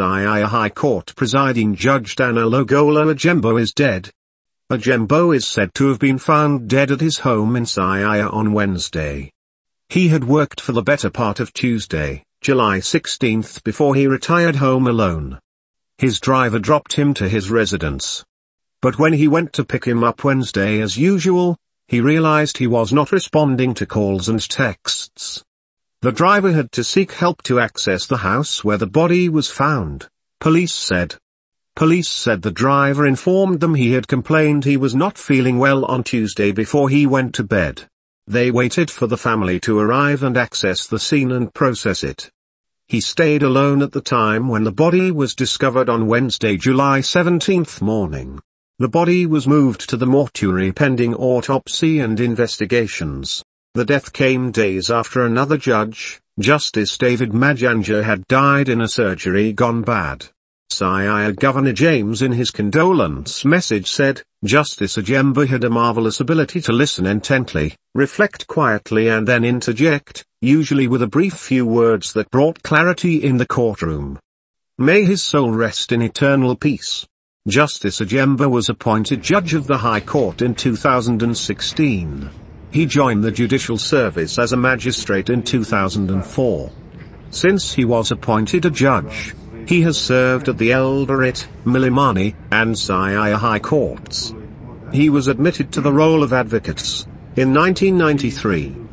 Siaya High Court presiding Judge Daniel Ogembo is dead. Ogembo is said to have been found dead at his home in Siaya on Wednesday. He had worked for the better part of Tuesday, July 16, before he retired home alone. His driver dropped him to his residence. But when he went to pick him up Wednesday as usual, he realized he was not responding to calls and texts. The driver had to seek help to access the house where the body was found, police said. Police said the driver informed them he had complained he was not feeling well on Tuesday before he went to bed. They waited for the family to arrive and access the scene and process it. He stayed alone at the time when the body was discovered on Wednesday, July 17 morning. The body was moved to the mortuary pending autopsy and investigations. The death came days after another judge, Justice David Majanja, had died in a surgery gone bad. Siaya Governor James, in his condolence message, said, "Justice Ogembo had a marvelous ability to listen intently, reflect quietly and then interject, usually with a brief few words that brought clarity in the courtroom. May his soul rest in eternal peace." Justice Ogembo was appointed Judge of the High Court in 2016. He joined the judicial service as a magistrate in 2004. Since he was appointed a judge, he has served at the Eldoret, Milimani, and Siaya High Courts. He was admitted to the role of advocates in 1993.